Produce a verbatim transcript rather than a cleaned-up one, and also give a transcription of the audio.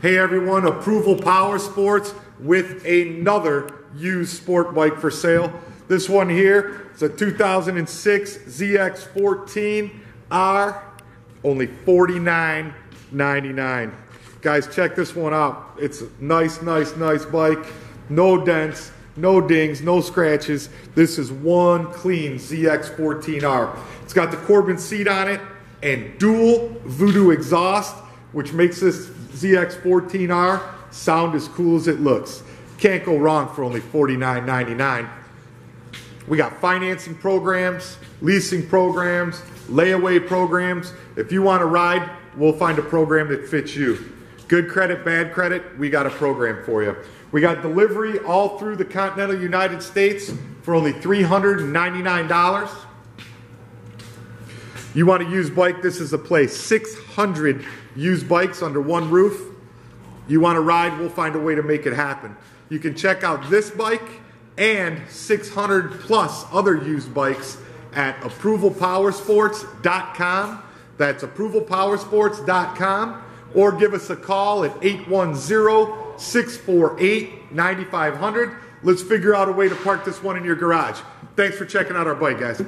Hey everyone, Approval Power Sports with another used sport bike for sale. This one here is a two thousand six Z X fourteen R, only forty-nine ninety-nine. Guys, check this one out. It's a nice, nice, nice bike. No dents, no dings, no scratches. This is one clean Z X fourteen R. It's got the Corbin seat on it and dual Voodoo exhaust, which makes this Z X fourteen R sound as cool as it looks. Can't go wrong for only forty-nine ninety-nine. We got financing programs, leasing programs, layaway programs. If you want to ride, we'll find a program that fits you. Good credit, bad credit, we got a program for you. We got delivery all through the continental United States for only three hundred ninety-nine dollars. You want a used bike, this is the place. six hundred used bikes under one roof. You want to ride, we'll find a way to make it happen. You can check out this bike and six hundred plus other used bikes at Approval Power Sports dot com. That's Approval Power Sports dot com. Or give us a call at eight one zero, six four eight, nine five zero zero. Let's figure out a way to park this one in your garage. Thanks for checking out our bike, guys.